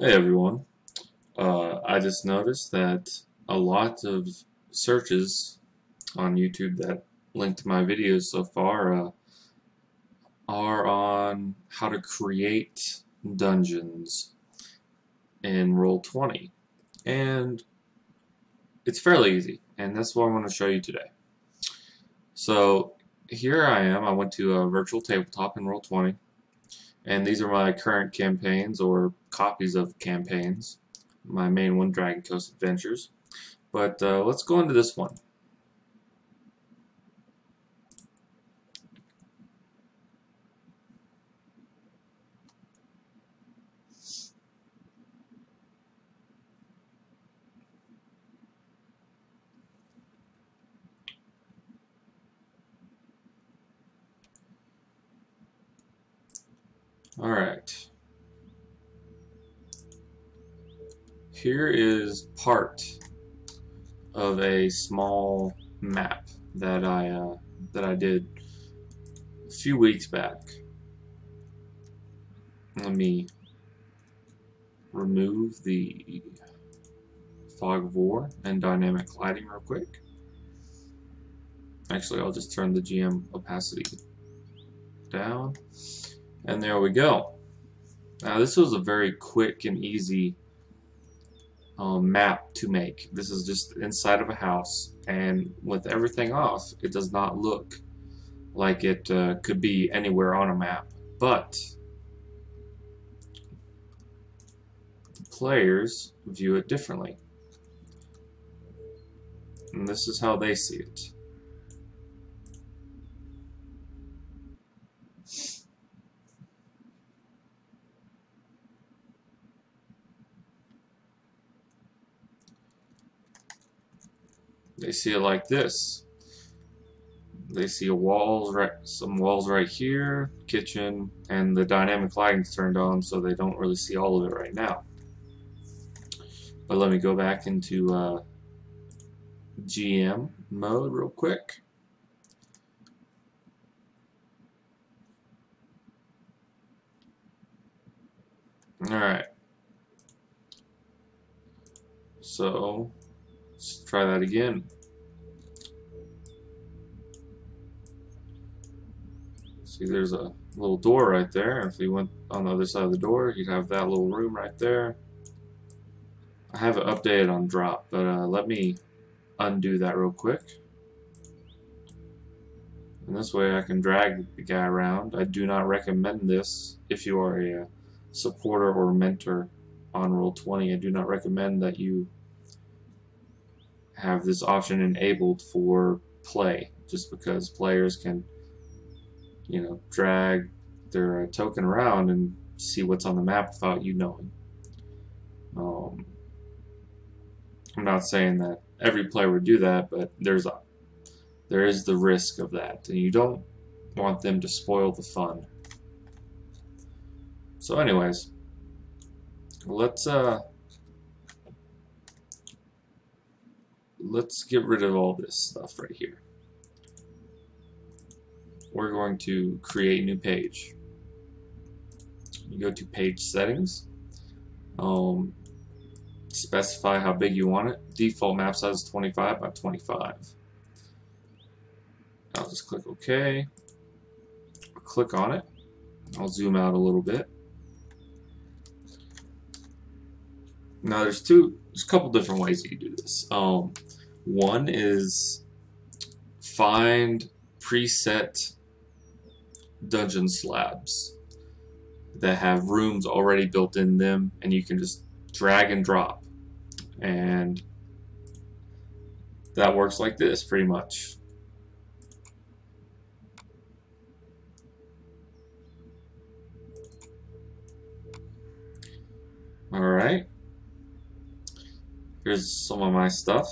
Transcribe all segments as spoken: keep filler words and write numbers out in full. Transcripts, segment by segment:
Hey everyone, uh, I just noticed that a lot of searches on YouTube that link to my videos so far uh, are on how to create dungeons in Roll twenty, and it's fairly easy, and that's what I want to show you today. So here I am. I went to a virtual tabletop in Roll twenty, and these are my current campaigns or copies of campaigns. My main one, Dragon Coast Adventures. But uh, let's go into this one. Alright, here is part of a small map that I uh, that I did a few weeks back. Let me remove the Fog of War and dynamic lighting real quick. Actually, I'll just turn the G M opacity down. And there we go. Now this was a very quick and easy um, map to make. This is just inside of a house, and with everything off, it does not look like it uh, could be anywhere on a map. But the players view it differently, and this is how they see it. They see it like this. They see a walls, right, some walls right here, kitchen, and the dynamic lighting's turned on, so they don't really see all of it right now. But let me go back into uh, G M mode real quick. All right. So. Let's try that again. See, there's a little door right there. If you went on the other side of the door, you'd have that little room right there. I have it updated on drop, but uh, let me undo that real quick. And this way I can drag the guy around. I do not recommend this if you are a supporter or mentor on Roll twenty. I do not recommend that you have this option enabled for play, just because players can, you know, drag their token around and see what's on the map without you knowing. Um, I'm not saying that every player would do that, but there's a, there is the risk of that, and you don't want them to spoil the fun. So anyways, let's uh let's get rid of all this stuff right here. We're going to create a new page. You go to page settings, um, specify how big you want it. Default map size is twenty-five by twenty-five. I'll just click OK. Click on it. I'll zoom out a little bit. Now there's two, there's a couple different ways you can do this. Um, one is find preset dungeon slabs that have rooms already built in them, and you can just drag and drop, and that works like this pretty much. All right. Here's some of my stuff,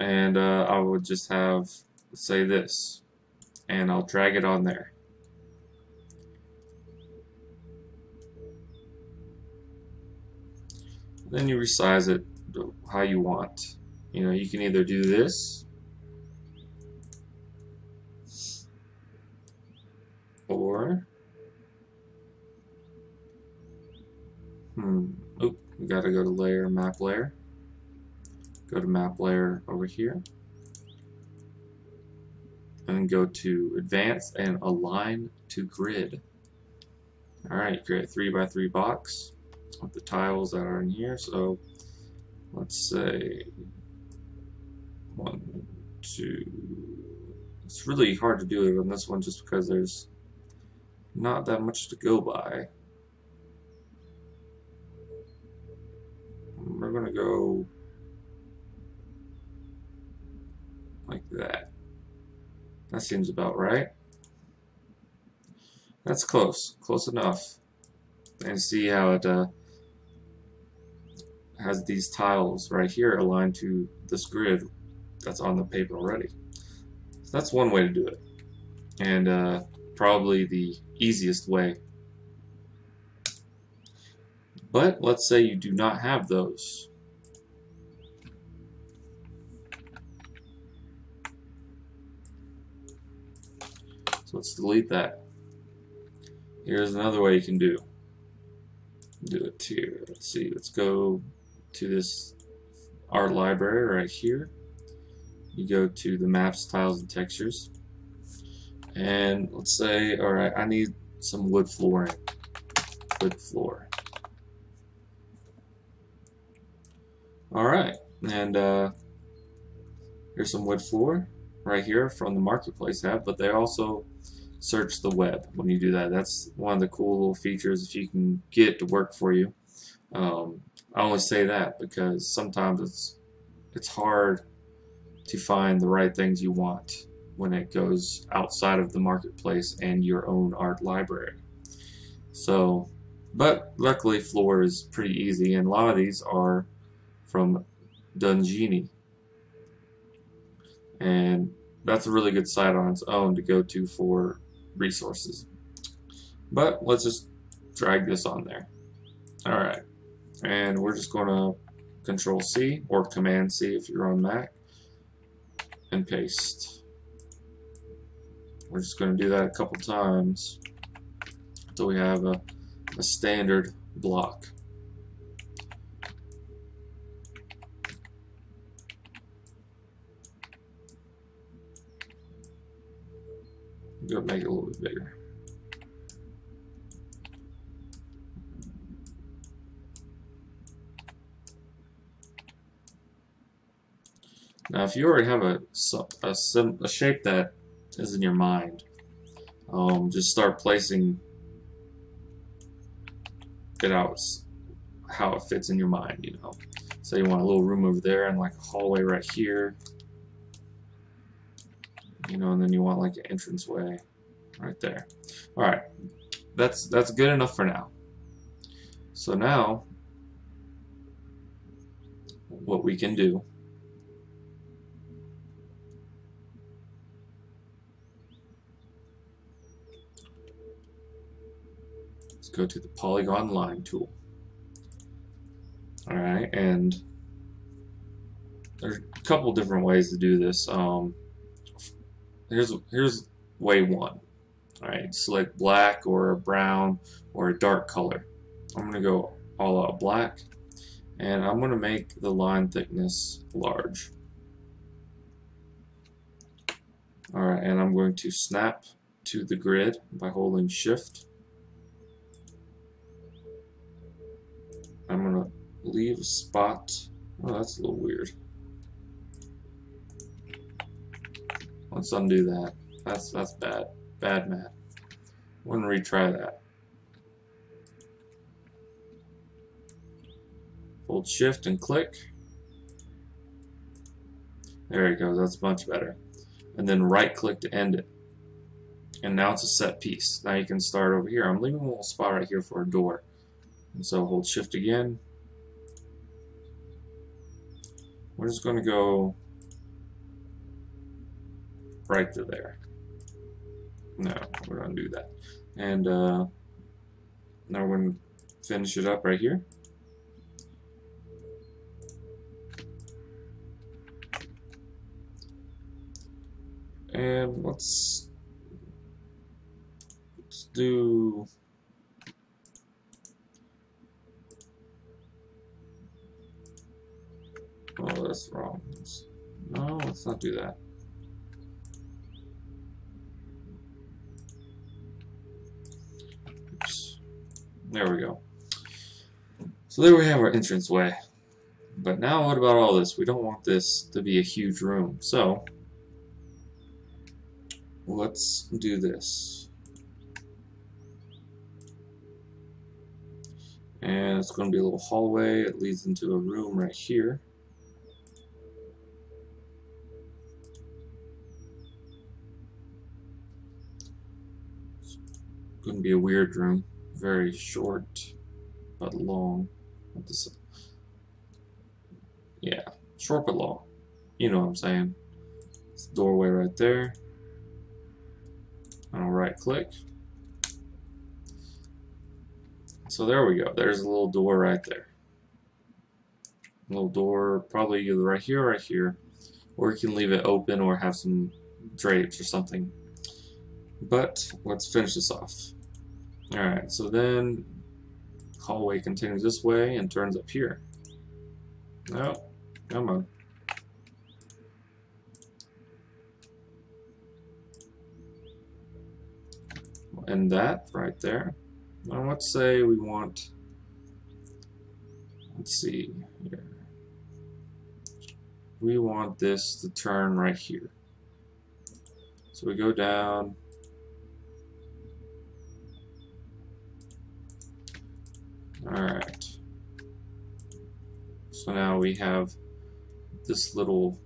and uh, I would just have, say, this, and I'll drag it on there. Then you resize it how you want. You know, you can either do this, or Hmm. Oop, we gotta go to layer, map layer. Go to map layer over here. And then go to advance and align to grid. Alright, create a three by three box with the tiles that are in here. So let's say one, two. It's really hard to do it on this one just because there's not that much to go by. We're gonna go like that. That seems about right. That's close, close enough. And see how it uh, has these tiles right here aligned to this grid that's on the paper already. So that's one way to do it, and uh, probably the easiest way. But let's say you do not have those. So let's delete that. Here's another way you can do. Do it here. Let's see. Let's go to this art library right here. You go to the maps, tiles, and textures. And let's say, all right, I need some wood flooring. Wood floor. All right, and uh, here's some wood floor right here from the marketplace tab, but they also search the web when you do that. That's one of the cool little features that you can get to work for you. Um, I only say that because sometimes it's it's hard to find the right things you want when it goes outside of the marketplace and your own art library. So, but luckily floor is pretty easy, and a lot of these are from Dundjinni, and that's a really good site on its own to go to for resources. But let's just drag this on there. Alright, and we're just going to Control C or Command C if you're on Mac, and paste. We're just going to do that a couple times until we have a, a standard block. Go make it a little bit bigger. Now, if you already have a a, sim, a shape that is in your mind, um, just start placing it out how it fits in your mind. You know, so you want a little room over there and like a hallway right here. You know, and then you want like an entranceway right there. All right, that's that's good enough for now. So now, what we can do is go to the polygon line tool. All right, and there's a couple different ways to do this. Um, Here's, here's way one. All right, select black or a brown or a dark color. I'm going to go all out black, and I'm going to make the line thickness large. All right, and I'm going to snap to the grid by holding shift. I'm going to leave a spot. Oh, that's a little weird. Let's undo that. That's that's bad. Bad math. We're gonna retry that. Hold shift and click. There it goes, that's much better. And then right click to end it. And now it's a set piece. Now you can start over here. I'm leaving a little spot right here for a door. And so hold shift again. We're just gonna go right to there. No, we're gonna do that. And uh, now we're gonna finish it up right here. And let's let's do that's wrong. No, let's not do that. Oops. There we go. So there we have our entranceway. But now what about all this? We don't want this to be a huge room. So let's do this. And it's going to be a little hallway. It leads into a room right here. It's going to be a weird room. Very short, but long. Yeah, short but long. You know what I'm saying. It's the doorway right there. I'll right click. So there we go. There's a little door right there. A little door, probably either right here or right here. Or you can leave it open or have some drapes or something. But let's finish this off. Alright, so then hallway continues this way and turns up here. No, oh, come on. And that right there. Now let's say we want, let's see here. We want this to turn right here. So we go down. Alright. So now we have this little,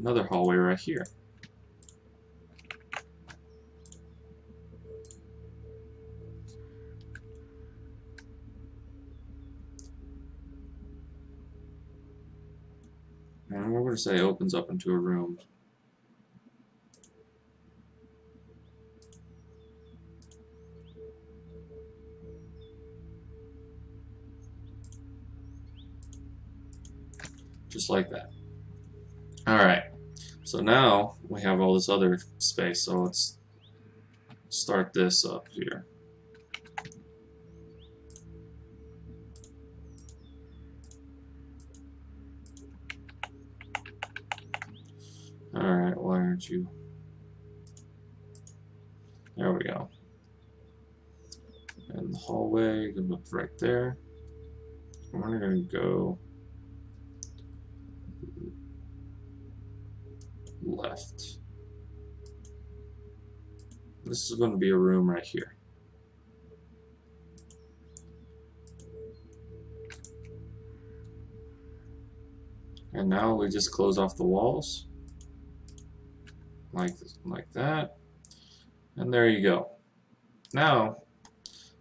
another hallway right here. And we're going to say opens up into a room. Just like that. Alright, so now we have all this other space, so let's start this up here. Alright, why aren't you? There we go. And the hallway goes up right there. We're gonna go left. This is gonna be a room right here. And now we just close off the walls. Like this, like that, and there you go. Now,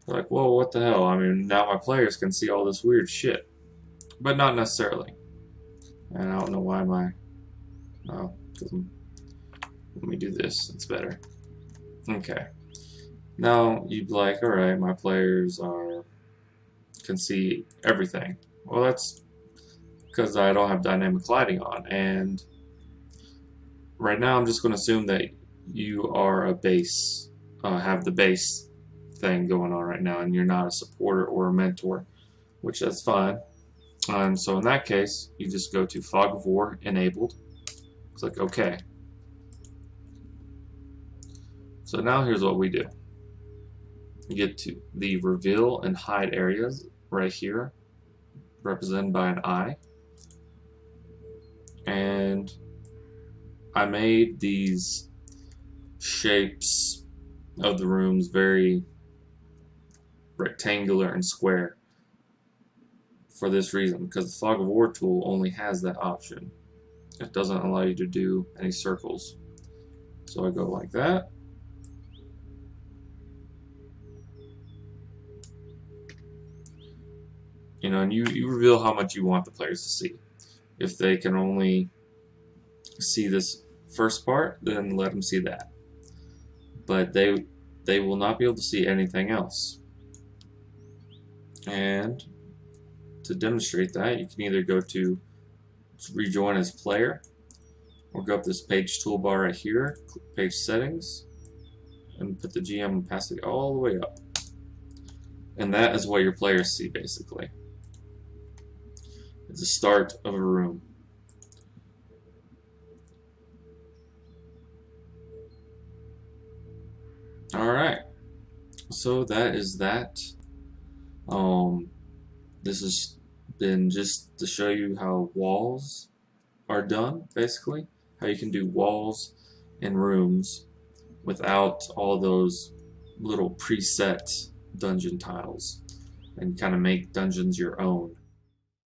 you're like, whoa, what the hell? I mean, now my players can see all this weird shit, but not necessarily. And I don't know why my. Oh, let me do this. It's better. Okay. Now you'd be like, all right, my players are can see everything. Well, that's because I don't have dynamic lighting on, and right now I'm just going to assume that you are a base, uh, have the base thing going on right now, and you're not a supporter or a mentor, which that's fine. Um, so in that case, you just go to Fog of War enabled, click OK. So now here's what we do. You get to the reveal and hide areas right here, represented by an eye, and I made these shapes of the rooms very rectangular and square for this reason, because the Fog of War tool only has that option. It doesn't allow you to do any circles. So I go like that. You know, and you, you reveal how much you want the players to see. If they can only see this first part, then let them see that, but they they will not be able to see anything else. And to demonstrate that, you can either go to rejoin as player, or go up this page toolbar right here, click page settings, and put the G M opacity all the way up, and that is what your players see. Basically, it's the start of a room. Alright, so that is that. Um, this has been just to show you how walls are done, basically. How you can do walls and rooms without all those little preset dungeon tiles, and kind of make dungeons your own.